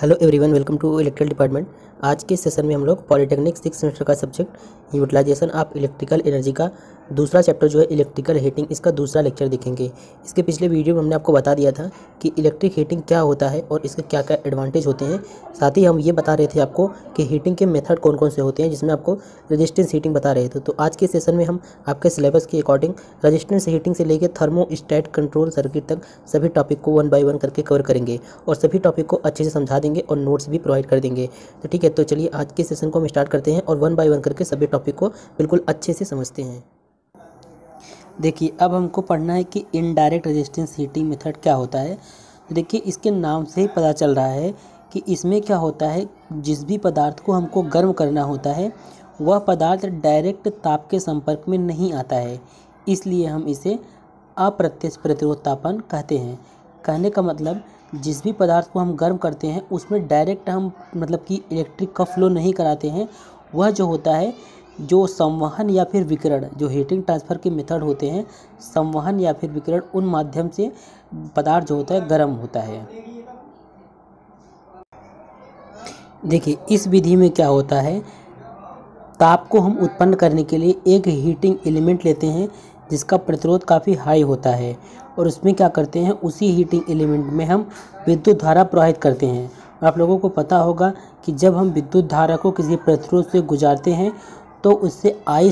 Hello everyone, welcome to electrical department. आज के session में हम लोग पॉलिटेक्निक 6 सेमेस्टर का subject utilization of electrical energy का दूसरा चैप्टर जो है इलेक्ट्रिकल हीटिंग, इसका दूसरा लेक्चर देखेंगे। इसके पिछले वीडियो में हमने आपको बता दिया था कि इलेक्ट्रिक हीटिंग क्या होता है और इसके क्या क्या एडवांटेज होते हैं। साथ ही हम ये बता रहे थे आपको कि हीटिंग के मेथड कौन कौन से होते हैं, जिसमें आपको रेजिस्टेंस हीटिंग बता रहे थे। तो आज के सेशन में हम आपके सिलेबस के अकॉर्डिंग रेजिस्टेंस हीटिंग से लेकर थर्मोस्टेट कंट्रोल सर्किट तक सभी टॉपिक को 1 बाय 1 करके कवर करेंगे और सभी टॉपिक को अच्छे से समझा देंगे और नोट्स भी प्रोवाइड कर देंगे। तो ठीक है, तो चलिए आज के सेशन को हम स्टार्ट करते हैं और 1 बाय 1 करके सभी टॉपिक को बिल्कुल अच्छे से समझते हैं। देखिए, अब हमको पढ़ना है कि इनडायरेक्ट रेजिस्टेंस हीटिंग मेथड क्या होता है। तो देखिए, इसके नाम से ही पता चल रहा है कि इसमें क्या होता है, जिस भी पदार्थ को हमको गर्म करना होता है वह पदार्थ डायरेक्ट ताप के संपर्क में नहीं आता है, इसलिए हम इसे अप्रत्यक्ष प्रतिरोध तापन कहते हैं। कहने का मतलब, जिस भी पदार्थ को हम गर्म करते हैं उसमें डायरेक्ट हम मतलब कि इलेक्ट्रिक का फ्लो नहीं कराते हैं। वह जो होता है, जो संवहन या फिर विकिरण, जो हीटिंग ट्रांसफ़र के मेथड होते हैं, संवहन या फिर विकिरण, उन माध्यम से पदार्थ जो होता है गर्म होता है। देखिए, इस विधि में क्या होता है, ताप को हम उत्पन्न करने के लिए एक हीटिंग एलिमेंट लेते हैं जिसका प्रतिरोध काफ़ी हाई होता है और उसमें क्या करते हैं, उसी हीटिंग एलिमेंट में हम विद्युत धारा प्रवाहित करते हैं। और आप लोगों को पता होगा कि जब हम विद्युत धारा को किसी प्रतिरोध से गुजारते हैं तो उससे I²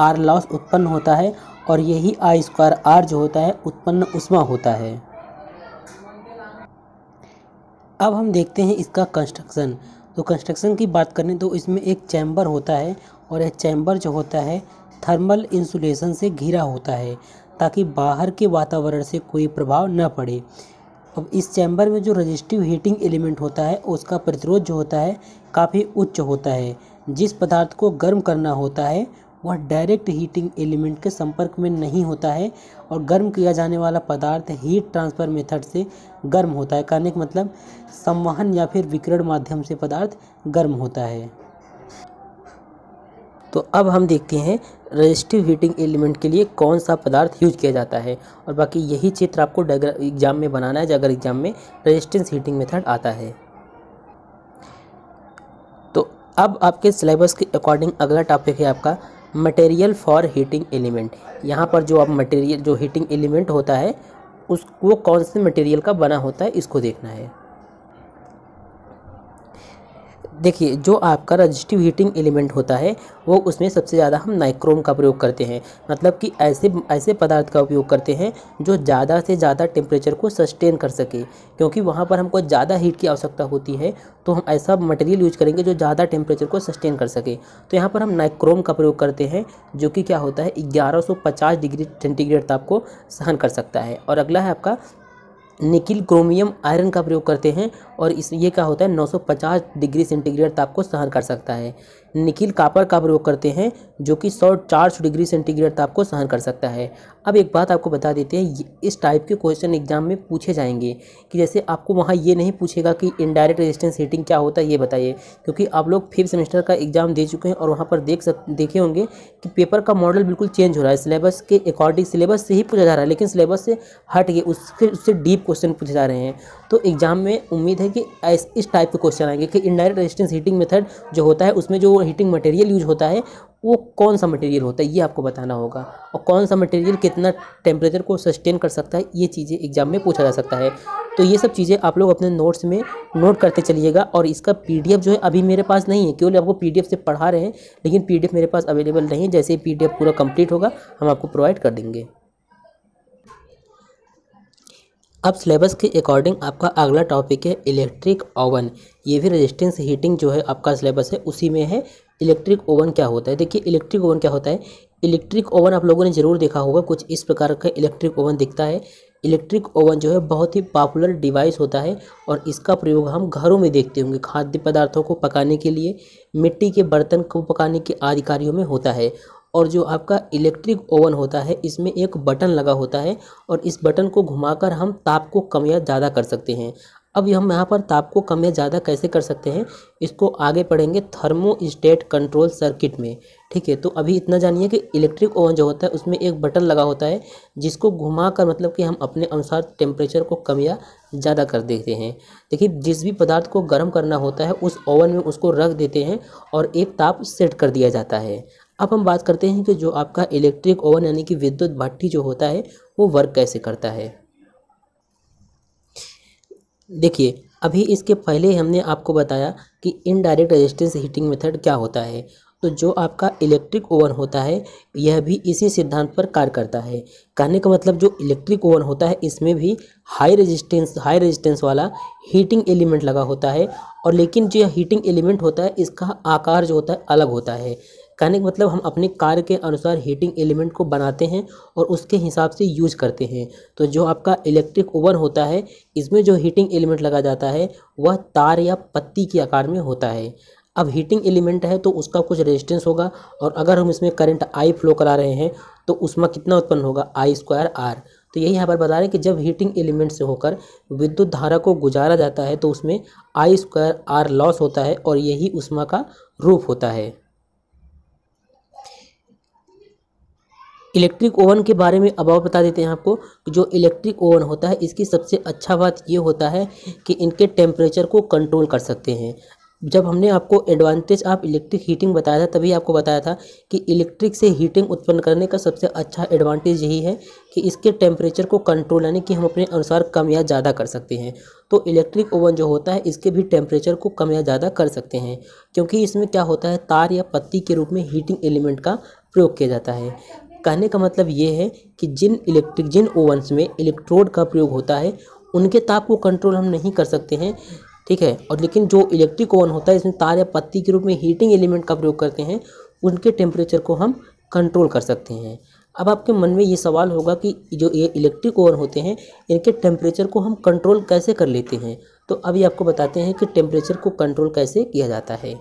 R लॉस उत्पन्न होता है और यही I² R जो होता है उत्पन्न ऊष्मा होता है। अब हम देखते हैं इसका कंस्ट्रक्शन। तो कंस्ट्रक्शन की बात करें तो इसमें एक चैम्बर होता है और यह चैम्बर जो होता है थर्मल इंसुलेशन से घिरा होता है ताकि बाहर के वातावरण से कोई प्रभाव न पड़े। अब इस चैम्बर में जो रेजिस्टिव हीटिंग एलिमेंट होता है उसका प्रतिरोध जो होता है काफ़ी उच्च होता है। जिस पदार्थ को गर्म करना होता है वह डायरेक्ट हीटिंग एलिमेंट के संपर्क में नहीं होता है और गर्म किया जाने वाला पदार्थ हीट ट्रांसफ़र मेथड से गर्म होता है। कहने का मतलब, संवहन या फिर विकिरण माध्यम से पदार्थ गर्म होता है। तो अब हम देखते हैं रेजिस्टिव हीटिंग एलिमेंट के लिए कौन सा पदार्थ यूज किया जाता है। और बाकी यही चित्र आपको एग्जाम में बनाना है, अगर एग्जाम में रेजिस्टेंस हीटिंग मेथड आता है। तो अब आपके सिलेबस के अकॉर्डिंग अगला टॉपिक है आपका मटेरियल फॉर हीटिंग एलिमेंट। यहाँ पर जो आप मटेरियल, जो हीटिंग एलिमेंट होता है उसको कौन से मटेरियल का बना होता है, इसको देखना है। देखिए, जो आपका रेजिस्टिव हीटिंग एलिमेंट होता है वो उसमें सबसे ज़्यादा हम नाइक्रोम का प्रयोग करते हैं, मतलब कि ऐसे पदार्थ का उपयोग करते हैं जो ज़्यादा से ज़्यादा टेम्परेचर को सस्टेन कर सके, क्योंकि वहाँ पर हमको ज़्यादा हीट की आवश्यकता होती है। तो हम ऐसा मटेरियल यूज करेंगे जो ज़्यादा टेम्परेचर को सस्टेन कर सके। तो यहाँ पर हम नाइक्रोम का प्रयोग करते हैं, जो कि क्या होता है, 1150 डिग्री सेंटीग्रेड ताप को सहन कर सकता है। और अगला है आपका निकिल क्रोमियम आयरन का प्रयोग करते हैं और ये क्या होता है, 950 डिग्री सेंटीग्रेड ताप को सहन कर सकता है। निकिल कापर का प्रयोग करते हैं जो कि 400 डिग्री सेंटीग्रेड ताप को सहन कर सकता है। अब एक बात आपको बता देते हैं, इस टाइप के क्वेश्चन एग्जाम में पूछे जाएंगे कि जैसे आपको वहाँ ये नहीं पूछेगा कि इनडायरेक्ट रेजिस्टेंस हीटिंग क्या होता है, ये बताइए, क्योंकि आप लोग 5th सेमेस्टर का एग्जाम दे चुके हैं और वहाँ पर देखे होंगे कि पेपर का मॉडल बिल्कुल चेंज हो रहा है। सिलेबस के अकॉर्डिंग सिलेबस से ही पूछा जा रहा है, लेकिन सिलेबस से हट के उससे डीप क्वेश्चन पूछे जा रहे हैं। तो एग्जाम में उम्मीद है कि इस टाइप के क्वेश्चन आएंगे कि इनडायरेक्ट रेजिस्टेंस हीटिंग मेथड जो होता है उसमें जो हीटिंग मटेरियल यूज होता है वो कौन सा मटेरियल होता है, ये आपको बताना होगा। और कौन सा मटेरियल कितना टेम्परेचर को सस्टेन कर सकता है, ये चीज़ें एग्जाम में पूछा जा सकता है। तो ये सब चीज़ें आप लोग अपने नोट्स में नोट करते चलिएगा। और इसका PDF जो है अभी मेरे पास नहीं है, केवल आपको PDF से पढ़ा रहे हैं, लेकिन PDF मेरे पास अवेलेबल नहीं है। जैसे ही PDF पूरा कंप्लीट होगा हम आपको प्रोवाइड कर देंगे। अब सिलेबस के अकॉर्डिंग आपका अगला टॉपिक है इलेक्ट्रिक ओवन। ये भी रेजिस्टेंस हीटिंग जो है आपका सिलेबस है उसी में है। इलेक्ट्रिक ओवन क्या होता है, देखिए इलेक्ट्रिक ओवन क्या होता है। इलेक्ट्रिक ओवन आप लोगों ने ज़रूर देखा होगा, कुछ इस प्रकार का इलेक्ट्रिक ओवन दिखता है। इलेक्ट्रिक ओवन जो है बहुत ही पॉपुलर डिवाइस होता है और इसका प्रयोग हम घरों में देखते होंगे, खाद्य पदार्थों को पकाने के लिए, मिट्टी के बर्तन को पकाने के आदि कार्यों में होता है। और जो आपका इलेक्ट्रिक ओवन होता है इसमें एक बटन लगा होता है और इस बटन को घुमाकर हम ताप को कम या ज़्यादा कर सकते हैं। अब हम यहाँ पर ताप को कम या ज़्यादा कैसे कर सकते हैं, इसको आगे पढ़ेंगे थर्मोस्टेट कंट्रोल सर्किट में। ठीक है, तो अभी इतना जानिए कि इलेक्ट्रिक ओवन जो होता है उसमें एक बटन लगा होता है जिसको घुमाकर मतलब कि हम अपने अनुसार टेम्परेचर को कम या ज़्यादा कर देते हैं। देखिए, जिस भी पदार्थ को गर्म करना होता है उस ओवन में उसको रख देते हैं और एक ताप सेट कर दिया जाता है। अब हम बात करते हैं कि जो आपका इलेक्ट्रिक ओवन यानी कि विद्युत भट्टी जो होता है वो वर्क कैसे करता है। देखिए, अभी इसके पहले हमने आपको बताया कि इनडायरेक्ट रेजिस्टेंस हीटिंग मेथड क्या होता है। तो जो आपका इलेक्ट्रिक ओवन होता है यह भी इसी सिद्धांत पर कार्य करता है। कहने का मतलब जो इलेक्ट्रिक ओवन होता है इसमें भी हाई रेजिस्टेंस वाला हीटिंग एलिमेंट लगा होता है, और लेकिन जो हीटिंग एलिमेंट होता है इसका आकार जो होता है अलग होता है। कहने का मतलब हम अपने कार्य के अनुसार हीटिंग एलिमेंट को बनाते हैं और उसके हिसाब से यूज करते हैं। तो जो आपका इलेक्ट्रिक ओवन होता है इसमें जो हीटिंग एलिमेंट लगा जाता है वह तार या पत्ती के आकार में होता है। अब हीटिंग एलिमेंट है तो उसका कुछ रेजिस्टेंस होगा, और अगर हम इसमें करंट आई फ्लो करा रहे हैं तो उसमें कितना उत्पन्न होगा, I²R। तो यही यहाँ पर बता रहे हैं कि जब हीटिंग एलिमेंट से होकर विद्युत धारा को गुजारा जाता है तो उसमें I²R लॉस होता है, और यही ऊष्मा का रूप होता है। इलेक्ट्रिक ओवन के बारे में अब और बता देते हैं आपको कि जो इलेक्ट्रिक ओवन होता है इसकी सबसे अच्छा बात ये होता है कि इनके टेम्परेचर को कंट्रोल कर सकते हैं। जब हमने आपको एडवांटेज ऑफ इलेक्ट्रिक हीटिंग बताया था तभी आपको बताया था कि इलेक्ट्रिक से हीटिंग उत्पन्न करने का सबसे अच्छा एडवांटेज यही है कि इसके टेम्परेचर को कंट्रोल यानी कि हम अपने अनुसार कम या ज़्यादा कर सकते हैं। तो इलेक्ट्रिक ओवन जो होता है इसके भी टेम्परेचर को कम या ज़्यादा कर सकते हैं, क्योंकि इसमें क्या होता है, तार या पत्ती के रूप में हीटिंग एलिमेंट का प्रयोग किया जाता है। कहने का मतलब ये है कि जिन ओवन्स में इलेक्ट्रोड का प्रयोग होता है उनके ताप को कंट्रोल हम नहीं कर सकते हैं। ठीक है, और लेकिन जो इलेक्ट्रिक ओवन होता है इसमें तार या पत्ती के रूप में हीटिंग एलिमेंट का प्रयोग करते हैं उनके टेम्परेचर को हम कंट्रोल कर सकते हैं। अब आपके मन में ये सवाल होगा कि जो ये इलेक्ट्रिक ओवन होते हैं इनके टेम्परेचर को हम कंट्रोल कैसे कर लेते हैं। तो अभी आपको बताते हैं कि टेम्परेचर को कंट्रोल कैसे किया जाता है।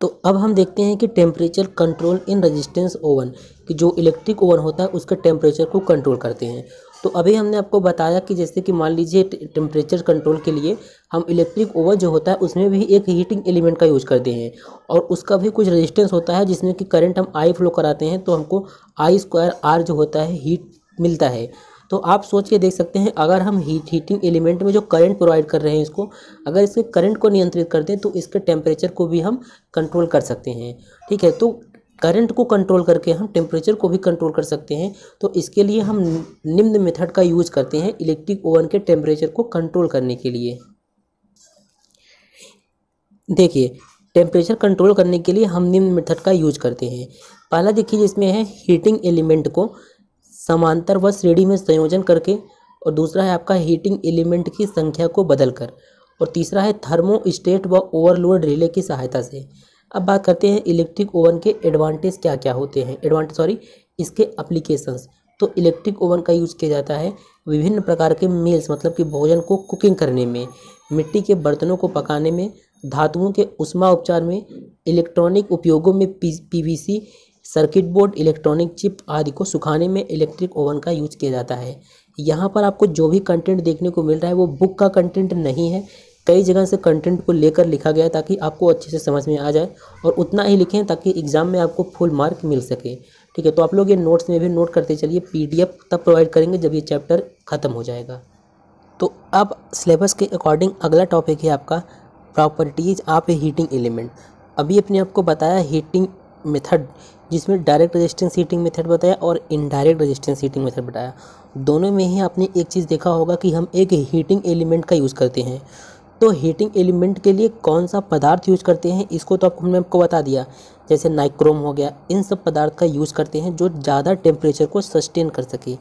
तो अब हम देखते हैं कि temperature control in resistance oven, कि जो इलेक्ट्रिक ओवन होता है उसके टेम्परेचर को कंट्रोल करते हैं। तो अभी हमने आपको बताया कि जैसे कि मान लीजिए टेम्परेचर कंट्रोल के लिए हम इलेक्ट्रिक ओवन जो होता है उसमें भी एक हीटिंग एलिमेंट का यूज करते हैं, और उसका भी कुछ रेजिस्टेंस होता है जिसमें कि करंट हम I फ्लो कराते हैं तो हमको I²R जो होता है हीट मिलता है। तो आप सोच के देख सकते हैं अगर हम हीटिंग एलिमेंट में जो करंट प्रोवाइड कर रहे हैं इसको, अगर इसके करंट को नियंत्रित कर दें तो इसके टेम्परेचर को भी हम कंट्रोल कर सकते हैं। ठीक है, तो करंट को कंट्रोल करके हम टेम्परेचर को भी कंट्रोल कर सकते हैं। तो इसके लिए हम निम्न मेथड का यूज करते हैं इलेक्ट्रिक ओवन के टेम्परेचर को कंट्रोल करने के लिए। देखिए, टेम्परेचर कंट्रोल करने के लिए हम निम्न मेथड का यूज करते हैं। पहला देखिए इसमें है हीटिंग एलिमेंट को समांतर व श्रेणी में संयोजन करके, और दूसरा है आपका हीटिंग एलिमेंट की संख्या को बदलकर, और तीसरा है थर्मोस्टेट व ओवरलोड रिले की सहायता से। अब बात करते हैं इलेक्ट्रिक ओवन के एडवांटेज क्या क्या होते हैं, इसके एप्लीकेशंस। तो इलेक्ट्रिक ओवन का यूज़ किया जाता है विभिन्न प्रकार के मील्स मतलब कि भोजन को कुकिंग करने में, मिट्टी के बर्तनों को पकाने में, धातुओं के ऊष्मा उपचार में, इलेक्ट्रॉनिक उपयोगों में PVC circuit board, electronic chip आदि को सुखाने में इलेक्ट्रिक ओवन का यूज किया जाता है। यहाँ पर आपको जो भी कंटेंट देखने को मिल रहा है वो बुक का कंटेंट नहीं है, कई जगह से कंटेंट को लेकर लिखा गया ताकि आपको अच्छे से समझ में आ जाए, और उतना ही लिखें ताकि एग्ज़ाम में आपको फुल मार्क मिल सके। ठीक है, तो आप लोग ये नोट्स में भी नोट करते चलिए, PDF तब प्रोवाइड करेंगे जब ये चैप्टर ख़त्म हो जाएगा। तो अब सिलेबस के अकॉर्डिंग अगला टॉपिक है आपका प्रॉपर्टीज़ ऑफ हीटिंग एलिमेंट। अभी अपने आपको बताया हीटिंग मेथड, जिसमें डायरेक्ट रेजिस्टेंस हीटिंग मेथड बताया और इनडायरेक्ट रेजिस्टेंस हीटिंग मेथड बताया। दोनों में ही आपने एक चीज़ देखा होगा कि हम एक हीटिंग एलिमेंट का यूज़ करते हैं। तो हीटिंग एलिमेंट के लिए कौन सा पदार्थ यूज करते हैं इसको तो हमने आपको बता दिया, जैसे नाइक्रोम हो गया, इन सब पदार्थ का यूज़ करते हैं जो ज़्यादा टेम्परेचर को सस्टेन कर सके।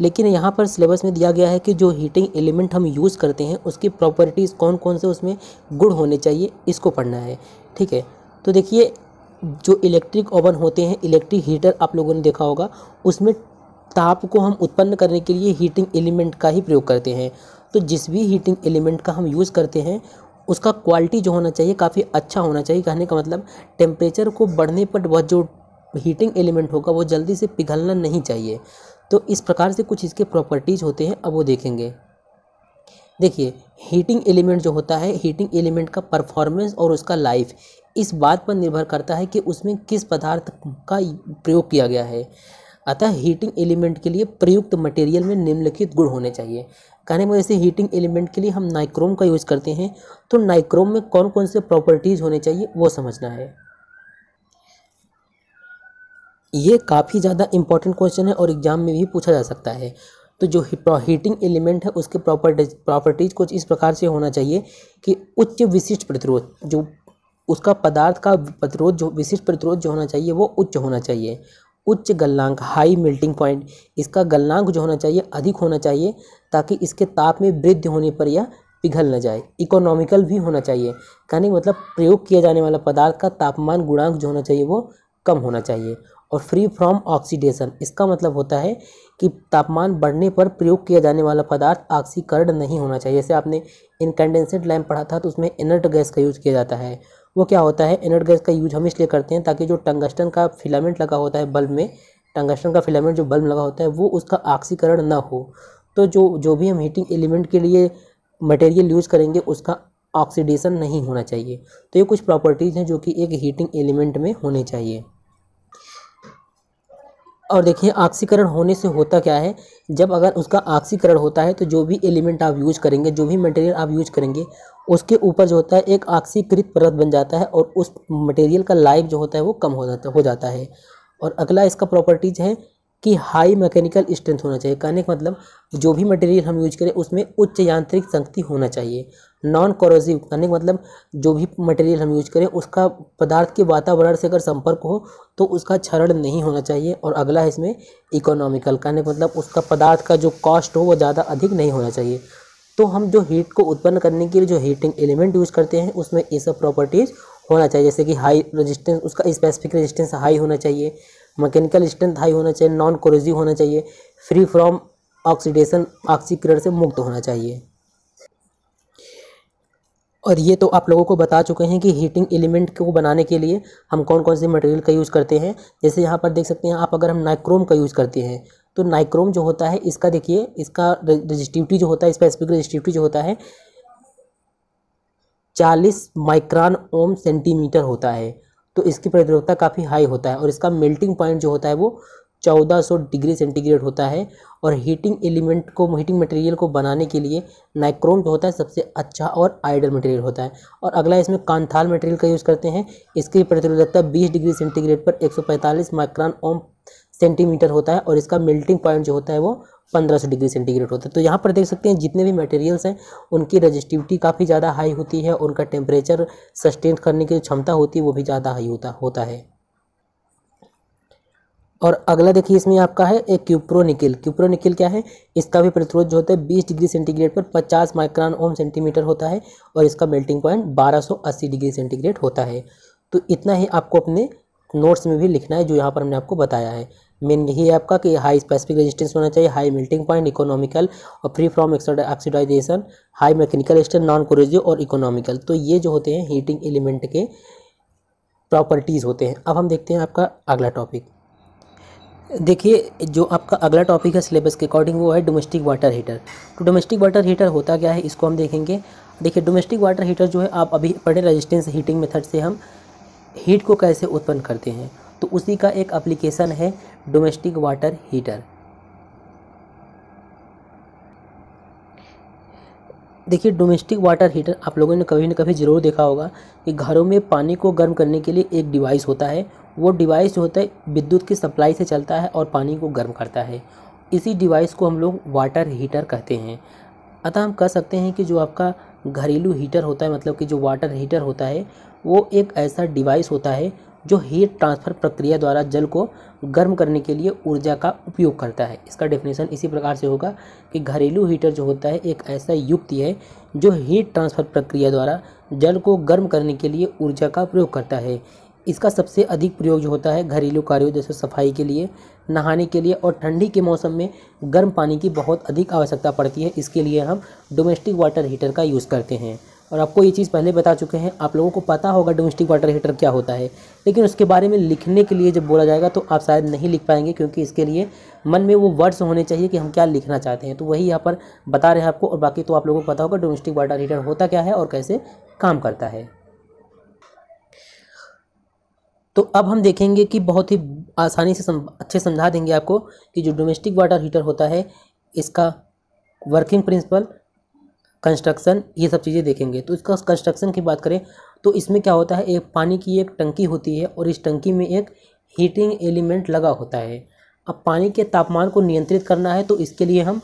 लेकिन यहाँ पर सिलेबस में दिया गया है कि जो हीटिंग एलिमेंट हम यूज़ करते हैं उसकी प्रॉपर्टीज़ कौन कौन से उसमें गुण होने चाहिए, इसको पढ़ना है। ठीक है, तो देखिए जो इलेक्ट्रिक ओवन होते हैं, इलेक्ट्रिक हीटर आप लोगों ने देखा होगा, उसमें ताप को हम उत्पन्न करने के लिए हीटिंग एलिमेंट का ही प्रयोग करते हैं। तो जिस भी हीटिंग एलिमेंट का हम यूज़ करते हैं उसका क्वालिटी जो होना चाहिए काफ़ी अच्छा होना चाहिए। कहने का मतलब टेम्परेचर को बढ़ने पर वह जो हीटिंग एलिमेंट होगा वो जल्दी से पिघलना नहीं चाहिए। तो इस प्रकार से कुछ इसके प्रॉपर्टीज़ होते हैं, अब वो देखेंगे। देखिए, हीटिंग एलिमेंट जो होता है, हीटिंग एलिमेंट का परफॉर्मेंस और उसका लाइफ इस बात पर निर्भर करता है कि उसमें किस पदार्थ का प्रयोग किया गया है। अतः हीटिंग एलिमेंट के लिए प्रयुक्त मटेरियल में निम्नलिखित गुण होने चाहिए। कहने में जैसे हीटिंग एलिमेंट के लिए हम नाइक्रोम का यूज़ करते हैं, तो नाइक्रोम में कौन कौन से प्रॉपर्टीज़ होने चाहिए वो समझना है। ये काफ़ी ज़्यादा इम्पॉर्टेंट क्वेश्चन है और एग्जाम में भी पूछा जा सकता है। तो जो हीटिंग एलिमेंट है उसके प्रॉपर्टीज़ कुछ इस प्रकार से होना चाहिए कि उच्च विशिष्ट प्रतिरोध, जो उसका पदार्थ का प्रतिरोध, जो विशिष्ट प्रतिरोध जो होना चाहिए वो उच्च होना चाहिए। उच्च गलनांक, हाई मेल्टिंग पॉइंट, इसका गलनांक जो होना चाहिए अधिक होना चाहिए ताकि इसके ताप में वृद्धि होने पर यह पिघल न जाए। इकोनॉमिकल भी होना चाहिए, कहने मतलब प्रयोग किया जाने वाला पदार्थ का तापमान गुणांक जो होना चाहिए वो कम होना चाहिए। और फ्री फ्रॉम ऑक्सीडेशन, इसका मतलब होता है कि तापमान बढ़ने पर प्रयोग किया जाने वाला पदार्थ ऑक्सीकरण नहीं होना चाहिए। जैसे आपने इनकैंडेसेंट लैम्प पढ़ा था, तो उसमें इनर्ट गैस का यूज़ किया जाता है। वो क्या होता है, इनर्ट गैस का यूज हम इसलिए करते हैं ताकि जो टंगस्टन का फिलामेंट लगा होता है बल्ब में, टंगस्टन का फिलामेंट जो बल्ब लगा होता है वो उसका ऑक्सीकरण ना हो। तो जो भी हम हीटिंग एलिमेंट के लिए मटेरियल यूज़ करेंगे उसका ऑक्सीडेशन नहीं होना चाहिए। तो ये कुछ प्रॉपर्टीज़ हैं जो कि एक हीटिंग एलिमेंट में होने चाहिए। और देखिए, ऑक्सीकरण होने से होता क्या है, जब अगर उसका ऑक्सीकरण होता है तो जो भी एलिमेंट आप यूज़ करेंगे, जो भी मटेरियल आप यूज़ करेंगे उसके ऊपर जो होता है एक ऑक्सीकृत परत बन जाता है और उस मटेरियल का लाइफ जो होता है वो कम हो जाता है। और अगला इसका प्रॉपर्टीज़ है कि हाई मैकेनिकल स्ट्रेंथ होना चाहिए। कहने का मतलब जो भी मटेरियल हम यूज करें उसमें उच्च यांत्रिक शक्ति होना चाहिए। नॉन कोरोसिव, कहने का मतलब जो भी मटेरियल हम यूज करें उसका पदार्थ के वातावरण से अगर संपर्क हो तो उसका क्षरण नहीं होना चाहिए। और अगला है इसमें इकोनॉमिकल, कहने का मतलब उसका पदार्थ का जो कॉस्ट हो वो ज़्यादा अधिक नहीं होना चाहिए। तो हम जो हीट को उत्पन्न करने के लिए जो हीटिंग एलिमेंट यूज़ करते हैं उसमें ये सब प्रॉपर्टीज़ होना चाहिए। जैसे कि हाई रेजिस्टेंस, उसका स्पेसिफिक रेजिस्टेंस हाई होना चाहिए, मैकेनिकल स्ट्रेंथ हाई होना चाहिए, नॉन कोरोसिव होना चाहिए, फ्री फ्रॉम ऑक्सीडेशन, ऑक्सीकरण से मुक्त होना चाहिए। और ये तो आप लोगों को बता चुके हैं कि हीटिंग एलिमेंट को बनाने के लिए हम कौन कौन से मटेरियल का यूज़ करते हैं। जैसे यहाँ पर देख सकते हैं आप, अगर हम नाइक्रोम का यूज़ करते हैं तो नाइक्रोम जो होता है इसका, देखिए इसका रेजिस्टिविटी जो होता है, स्पेसिफिक रेजिस्टिविटी जो होता है 40 माइक्रान ओम सेंटीमीटर होता है। तो इसकी प्रतिरोधकता काफ़ी हाई होता है और इसका मेल्टिंग पॉइंट जो होता है वो 1400 डिग्री सेंटीग्रेड होता है। और हीटिंग एलिमेंट को, हीटिंग मटेरियल को बनाने के लिए नाइक्रोम जो होता है सबसे अच्छा और आइडियल मटेरियल होता है। और अगला इसमें कांथाल मटेरियल का यूज़ करते हैं, इसकी प्रतिरोधकता 20 डिग्री सेंटीग्रेड पर 145 माइक्रान ओम सेंटीमीटर होता है और इसका मेल्टिंग पॉइंट जो होता है वो 1500 डिग्री सेंटीग्रेड होता है। तो यहाँ पर देख सकते हैं जितने भी मटेरियल्स हैं उनकी रेजिस्टिविटी काफ़ी ज़्यादा हाई होती है, उनका टेम्परेचर सस्टेन करने की क्षमता होती है वो भी ज़्यादा हाई होता है। और अगला देखिए, इसमें आपका है एक क्यूप्रोनिकल। क्यूप्रोनिकल क्या है, इसका भी प्रतिरोध जो होता है 20 डिग्री सेंटीग्रेड पर 50 माइक्रान ओम सेंटीमीटर होता है और इसका मेल्टिंग पॉइंट 1280 डिग्री सेंटीग्रेड होता है। तो इतना ही आपको अपने नोट्स में भी लिखना है जो यहाँ पर हमने आपको बताया है। मेन यही है आपका कि हाई स्पेसिफिक रेजिस्टेंस होना चाहिए, हाई मेल्टिंग पॉइंट, इकोनॉमिकल और free from oxidisation, high mechanical strength, non corrosive और इकोनॉमिकल। तो ये जो होते हैं हीटिंग एलिमेंट के प्रॉपर्टीज़ होते हैं। अब हम देखते हैं आपका अगला टॉपिक। देखिए, जो आपका अगला टॉपिक है सिलेबस के अकॉर्डिंग वो है डोमेस्टिक वाटर हीटर। तो डोमेस्टिक वाटर हीटर होता क्या है इसको हम देखेंगे। देखिए, डोमेस्टिक वाटर हीटर जो है, आप अभी पढ़े रेजिस्टेंस हीटिंग मेथड से हम हीट को कैसे उत्पन्न करते हैं, तो उसी का एक एप्लीकेशन है डोमेस्टिक वाटर हीटर। देखिए, डोमेस्टिक वाटर हीटर आप लोगों ने कभी ना कभी ज़रूर देखा होगा कि घरों में पानी को गर्म करने के लिए एक डिवाइस होता है। वो डिवाइस जो होता है विद्युत की सप्लाई से चलता है और पानी को गर्म करता है। इसी डिवाइस को हम लोग वाटर हीटर कहते हैं। अतः हम कह सकते हैं कि जो आपका घरेलू हीटर होता है, मतलब कि जो वाटर हीटर होता है, वो एक ऐसा डिवाइस होता है जो हीट ट्रांसफ़र प्रक्रिया द्वारा जल को गर्म करने के लिए ऊर्जा का उपयोग करता है। इसका डेफिनेशन इसी प्रकार से होगा कि घरेलू हीटर जो होता है एक ऐसा युक्ति है जो हीट ट्रांसफ़र प्रक्रिया द्वारा जल को गर्म करने के लिए ऊर्जा का प्रयोग करता है। इसका सबसे अधिक प्रयोग जो होता है घरेलू कार्यों जैसे सफाई के लिए, नहाने के लिए और ठंडी के मौसम में गर्म पानी की बहुत अधिक आवश्यकता पड़ती है, इसके लिए हम डोमेस्टिक वाटर हीटर का यूज़ करते हैं। और आपको ये चीज़ पहले बता चुके हैं, आप लोगों को पता होगा डोमेस्टिक वाटर हीटर क्या होता है, लेकिन उसके बारे में लिखने के लिए जब बोला जाएगा तो आप शायद नहीं लिख पाएंगे, क्योंकि इसके लिए मन में वो वर्ड्स होने चाहिए कि हम क्या लिखना चाहते हैं। तो वही यहाँ पर बता रहे हैं आपको, और बाकी तो आप लोगों को पता होगा डोमेस्टिक वाटर हीटर होता क्या है और कैसे काम करता है। तो अब हम देखेंगे कि बहुत ही आसानी से अच्छे समझा देंगे आपको कि जो डोमेस्टिक वाटर हीटर होता है इसका वर्किंग प्रिंसिपल, कंस्ट्रक्शन, ये सब चीज़ें देखेंगे। तो इसका कंस्ट्रक्शन की बात करें तो इसमें क्या होता है, एक पानी की एक टंकी होती है और इस टंकी में एक हीटिंग एलिमेंट लगा होता है। अब पानी के तापमान को नियंत्रित करना है तो इसके लिए हम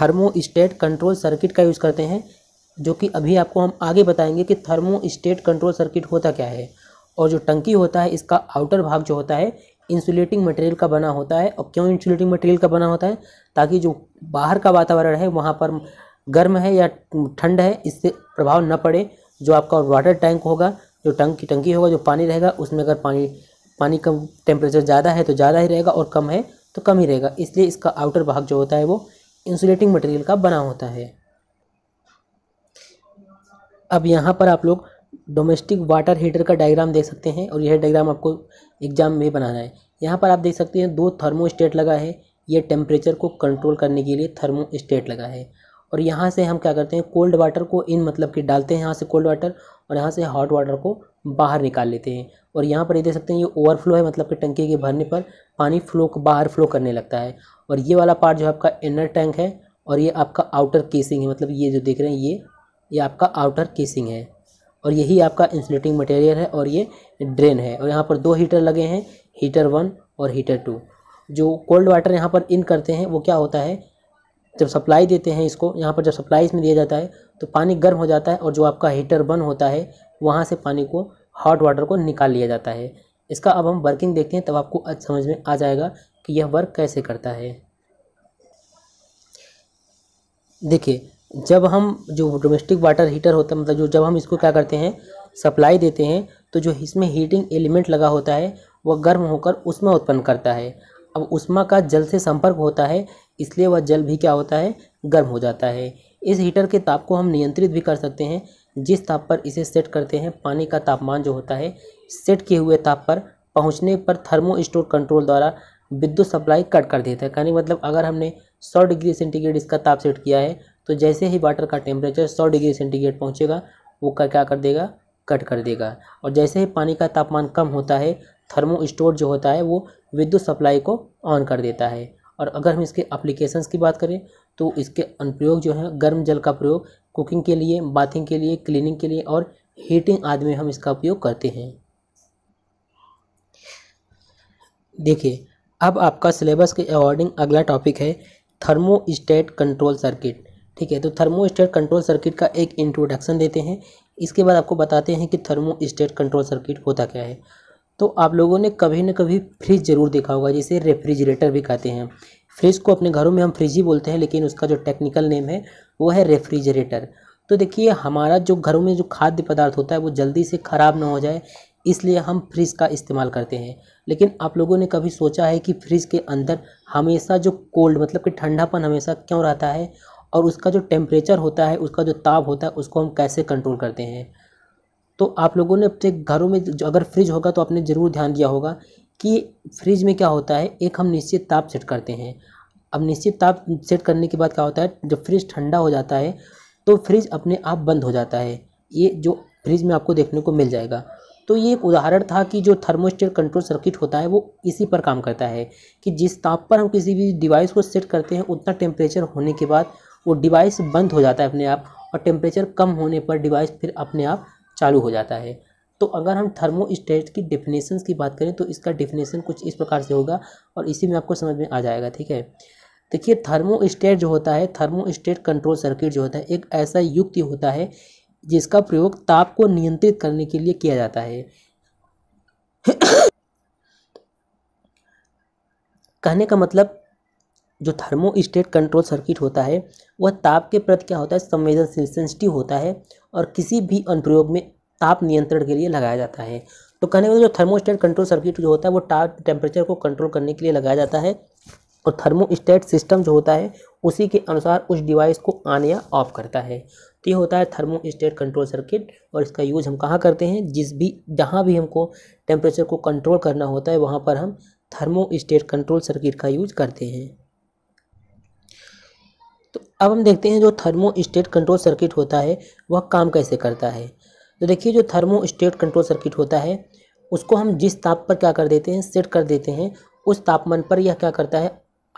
थर्मोस्टेट कंट्रोल सर्किट का यूज़ करते हैं, जो कि अभी आपको हम आगे बताएंगे कि थर्मोस्टेट कंट्रोल सर्किट होता क्या है। और जो टंकी होता है इसका आउटर भाग जो होता है इंसुलेटिंग मटेरियल का बना होता है। और क्यों इंसुलेटिंग मटेरियल का बना होता है, ताकि जो बाहर का वातावरण है वहाँ पर गर्म है या ठंड है इससे प्रभाव न पड़े। जो आपका वाटर टैंक होगा, जो टंकी होगा, जो पानी रहेगा उसमें अगर पानी का टेम्परेचर ज़्यादा है तो ज़्यादा ही रहेगा और कम है तो कम ही रहेगा, इसलिए इसका आउटर भाग जो होता है वो इंसुलेटिंग मटेरियल का बना होता है। अब यहाँ पर आप लोग डोमेस्टिक वाटर हीटर का डायग्राम देख सकते हैं और यह डायग्राम आपको एग्जाम में बनाना है। यहाँ पर आप देख सकते हैं दो थर्मोस्टेट लगा है, ये टेम्परेचर को कंट्रोल करने के लिए थर्मोस्टेट लगा है। और यहाँ से हम क्या करते हैं, कोल्ड वाटर को इन मतलब कि डालते हैं यहाँ से कोल्ड वाटर, और यहाँ से हॉट वाटर को बाहर निकाल लेते हैं। और यहाँ पर ये देख सकते हैं ये ओवरफ्लो है, मतलब कि टंकी के भरने पर पानी बाहर फ्लो करने लगता है। और ये वाला पार्ट जो आपका इनर टैंक है और ये आपका आउटर केसिंग है, मतलब ये जो देख रहे हैं ये आपका आउटर केसिंग है और यही आपका इंसुलेटिंग मटेरियल है और ये ड्रेन है। और यहाँ पर दो हीटर लगे हैं, हीटर 1 और हीटर 2। जो कोल्ड वाटर यहाँ पर इन करते हैं वो क्या होता है, जब सप्लाई देते हैं इसको, यहाँ पर जब सप्लाई इसमें दिया जाता है तो पानी गर्म हो जाता है और जो आपका हीटर 1 होता है वहाँ से पानी को हॉट वाटर को निकाल लिया जाता है। इसका अब हम वर्किंग देखते हैं, तब आपको समझ में आ जाएगा कि यह वर्क कैसे करता है। देखिए, जब हम जो डोमेस्टिक वाटर हीटर होता है, मतलब जब हम इसको क्या करते हैं सप्लाई देते हैं, तो जो इसमें हीटिंग एलिमेंट लगा होता है वह गर्म होकर उष्मा उत्पन्न करता है। अब उष्मा का जल से संपर्क होता है, इसलिए वह जल भी क्या होता है, गर्म हो जाता है। इस हीटर के ताप को हम नियंत्रित भी कर सकते हैं, जिस ताप पर इसे सेट करते हैं, पानी का तापमान जो होता है सेट किए हुए ताप पर पहुँचने पर थर्मोस्टेट कंट्रोल द्वारा विद्युत सप्लाई कट कर देता है। यानी मतलब अगर हमने 100 डिग्री सेंटीग्रेड इसका ताप सेट किया है तो जैसे ही वाटर का टेम्परेचर 100 डिग्री सेंटीग्रेड पहुंचेगा वो क्या कर देगा, कट कर देगा। और जैसे ही पानी का तापमान कम होता है थर्मोस्टेट जो होता है वो विद्युत सप्लाई को ऑन कर देता है। और अगर हम इसके एप्लीकेशंस की बात करें तो इसके अनुप्रयोग जो है, गर्म जल का प्रयोग कुकिंग के लिए, बाथिंग के लिए, क्लीनिंग के लिए और हीटिंग आदि में हम इसका उपयोग करते हैं। देखिए, अब आपका सिलेबस के अकॉर्डिंग अगला टॉपिक है थर्मोस्टेट कंट्रोल सर्किट। ठीक है, तो थर्मोस्टेट कंट्रोल सर्किट का एक इंट्रोडक्शन देते हैं, इसके बाद आपको बताते हैं कि थर्मोस्टेट कंट्रोल सर्किट होता क्या है। तो आप लोगों ने कभी ना कभी फ्रिज ज़रूर देखा होगा, जिसे रेफ्रिजरेटर भी कहते हैं। फ्रिज को अपने घरों में हम फ्रिज ही बोलते हैं, लेकिन उसका जो टेक्निकल नेम है वो है रेफ्रिजरेटर। तो देखिए, हमारा जो घरों में जो खाद्य पदार्थ होता है वो जल्दी से ख़राब ना हो जाए, इसलिए हम फ्रिज का इस्तेमाल करते हैं। लेकिन आप लोगों ने कभी सोचा है कि फ्रिज के अंदर हमेशा जो कोल्ड मतलब कि ठंडापन हमेशा क्यों रहता है, और उसका जो टेम्परेचर होता है, उसका जो ताप होता है, उसको हम कैसे कंट्रोल करते हैं। तो आप लोगों ने अपने घरों में अगर फ्रिज होगा तो आपने ज़रूर ध्यान दिया होगा कि फ्रिज में क्या होता है, एक हम निश्चित ताप सेट करते हैं। अब निश्चित ताप सेट करने के बाद क्या होता है, जब फ्रिज ठंडा हो जाता है तो फ्रिज अपने आप बंद हो जाता है, ये जो फ्रिज में आपको देखने को मिल जाएगा। तो ये एक उदाहरण था कि जो थर्मोस्टेट कंट्रोल सर्किट होता है वो इसी पर काम करता है कि जिस ताप पर हम किसी भी डिवाइस को सेट करते हैं उतना टेम्परेचर होने के बाद वो डिवाइस बंद हो जाता है अपने आप, और टेम्परेचर कम होने पर डिवाइस फिर अपने आप चालू हो जाता है। तो अगर हम थर्मोस्टेट की डेफिनेशंस की बात करें तो इसका डेफिनेशन कुछ इस प्रकार से होगा और इसी में आपको समझ में आ जाएगा। ठीक है, देखिए, थर्मोस्टेट जो होता है, थर्मोस्टेट कंट्रोल सर्किट जो होता है, एक ऐसा युक्ति होता है जिसका प्रयोग ताप को नियंत्रित करने के लिए किया जाता है। कहने का मतलब, जो थर्मोस्टेट कंट्रोल सर्किट होता है वह ताप के प्रति क्या होता है, संवेदनशील, सेंसिटिव होता है और किसी भी अनुप्रयोग में ताप नियंत्रण के लिए लगाया जाता है। तो कहने का मतलब, जो थर्मोस्टेट कंट्रोल सर्किट जो होता है वो ताप टेम्परेचर को कंट्रोल करने के लिए लगाया जाता है और थर्मोस्टेट सिस्टम जो होता है उसी के अनुसार उस डिवाइस को ऑन या ऑफ करता है। तो ये होता है थर्मोस्टेट कंट्रोल सर्किट। और इसका यूज़ हम कहाँ करते हैं, जहाँ भी हमको टेम्परेचर को कंट्रोल करना होता है वहाँ पर हम थर्मोस्टेट कंट्रोल सर्किट का यूज करते हैं। तो अब हम देखते हैं जो थर्मोस्टेट कंट्रोल सर्किट होता है वह काम कैसे करता है। तो देखिए जो थर्मोस्टेट कंट्रोल सर्किट होता है उसको हम जिस ताप पर क्या कर देते हैं, सेट कर देते हैं, उस तापमान पर यह क्या करता है,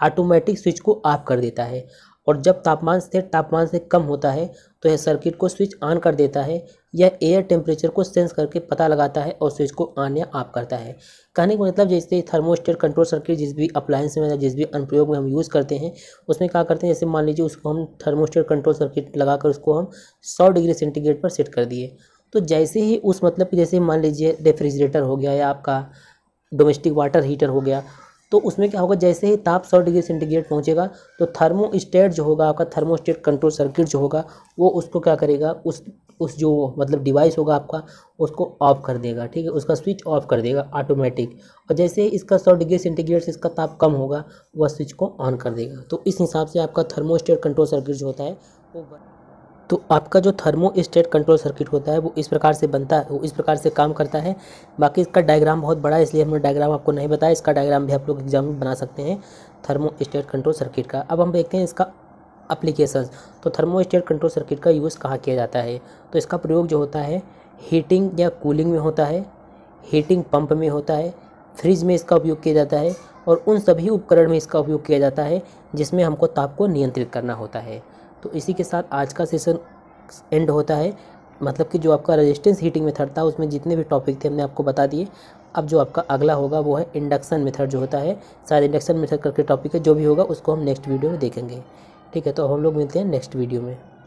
ऑटोमेटिक स्विच को ऑफ कर देता है। और जब तापमान सेट तापमान से कम होता है तो यह सर्किट को स्विच ऑन कर देता है या एयर टेम्परेचर को सेंस करके पता लगाता है और स्विच को ऑन या ऑफ करता है। कहने का मतलब जैसे थर्मोस्टेट कंट्रोल सर्किट जिस भी अप्लायंस में या जिस भी अनुप्रयोग में हम यूज़ करते हैं उसमें क्या करते हैं, जैसे मान लीजिए उसको हम थर्मोस्टेट कंट्रोल सर्किट लगाकर उसको हम 100 डिग्री सेंटीग्रेड पर सेट कर दिए, तो जैसे ही उस मतलब कि जैसे मान लीजिए रेफ्रिजरेटर हो गया या आपका डोमेस्टिक वाटर हीटर हो गया, तो उसमें क्या होगा, जैसे ही ताप 100 डिग्री सेंटीग्रेड पहुँचेगा तो थर्मोस्टेट जो होगा आपका थर्मोस्टेट कंट्रोल सर्किट जो होगा वो उसको क्या करेगा, उस जो मतलब डिवाइस होगा आपका उसको ऑफ कर देगा। ठीक है, उसका स्विच ऑफ कर देगा ऑटोमेटिक। और जैसे ही इसका 100 डिग्री सेंटीग्रेड से इसका ताप कम होगा वह स्विच को ऑन कर देगा। तो इस हिसाब से आपका थर्मोस्टेट कंट्रोल सर्किट जो होता है वो तो आपका जो थर्मोस्टेट कंट्रोल सर्किट होता है वो इस प्रकार से बनता है, वो इस प्रकार से काम करता है। बाकी इसका डायग्राम बहुत बड़ा है इसलिए हमने डायग्राम आपको नहीं बताया, इसका डायग्राम भी आप लोग एग्जाम में बना सकते हैं थर्मोस्टेट कंट्रोल सर्किट का। अब हम देखते हैं इसका एप्लीकेशंस। तो थर्मोस्टेट कंट्रोल सर्किट का यूज़ कहाँ किया जाता है, तो इसका प्रयोग जो होता है हीटिंग या कूलिंग में होता है, हीटिंग पंप में होता है, फ्रिज में इसका उपयोग किया जाता है और उन सभी उपकरण में इसका उपयोग किया जाता है जिसमें हमको ताप को नियंत्रित करना होता है। तो इसी के साथ आज का सेशन एंड होता है, मतलब कि जो आपका रेजिस्टेंस हीटिंग मेथड था उसमें जितने भी टॉपिक थे हमने आपको बता दिए। अब जो आपका अगला होगा वो है इंडक्शन मेथड जो होता है, शायद इंडक्शन मेथड करके टॉपिक है, जो भी होगा उसको हम नेक्स्ट वीडियो में देखेंगे। ठीक है, तो हम लोग मिलते हैं नेक्स्ट वीडियो में।